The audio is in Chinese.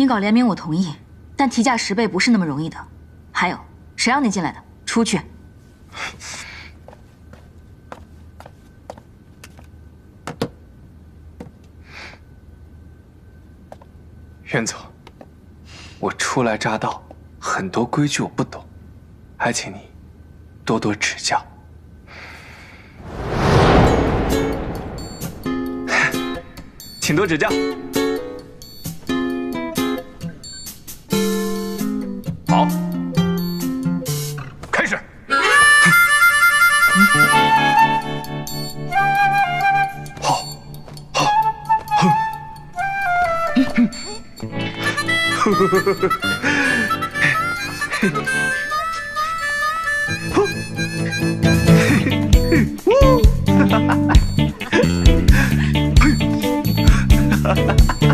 你搞联名我同意，但提价10倍不是那么容易的。还有，谁让你进来的？出去！院总，我初来乍到，很多规矩我不懂，还请你多多指教。 请多指教。好，开始。好，好，哼，哼，呵呵呵呵，嘿，呼，嘿，呜，哈哈哈。 Ha ha ha.